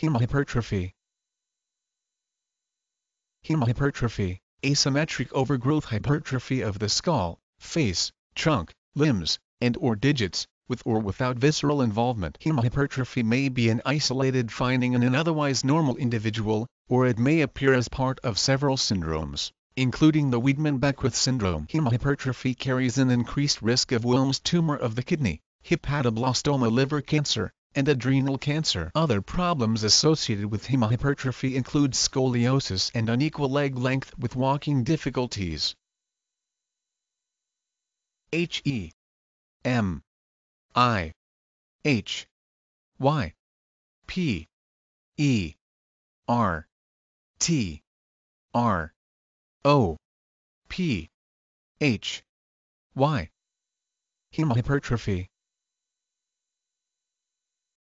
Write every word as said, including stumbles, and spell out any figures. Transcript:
Hemihypertrophy. Hemihypertrophy, asymmetric overgrowth hypertrophy of the skull, face, trunk, limbs, and or digits, with or without visceral involvement. Hemihypertrophy may be an isolated finding in an otherwise normal individual, or it may appear as part of several syndromes, including the Wiedemann-Beckwith syndrome. Hemihypertrophy carries an increased risk of Wilms tumor of the kidney, hepatoblastoma, liver cancer, and adrenal cancer. Other problems associated with hemihypertrophy include scoliosis and unequal leg length with walking difficulties. H E M I H Y P E R T R O P H Y